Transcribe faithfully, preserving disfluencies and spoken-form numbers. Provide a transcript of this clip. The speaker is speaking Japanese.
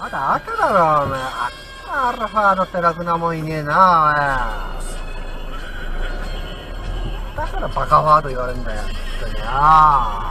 まだ赤だろお前。アルファードって楽なもんいねえなお前。だからバカファード言われるんだよ。本当にな。